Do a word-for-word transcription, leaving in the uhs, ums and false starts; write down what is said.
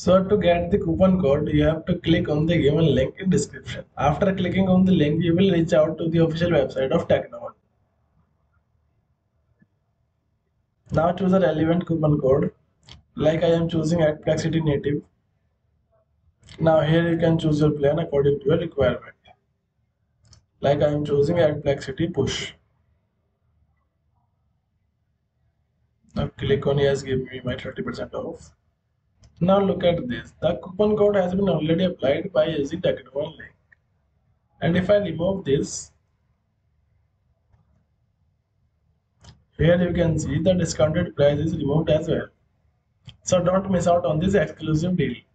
So to get the coupon code, you have to click on the given link in description. After clicking on the link, you will reach out to the official website of Technoven. Now choose a relevant coupon code, like I am choosing Adplexity native. Now here you can choose your plan according to your requirement. Like I am choosing Adplexity push. Now click on yes, give me my thirty percent off. Now look at this, the coupon code has been already applied by using the Technoven link. And if I remove this, here you can see the discounted price is removed as well. So don't miss out on this exclusive deal.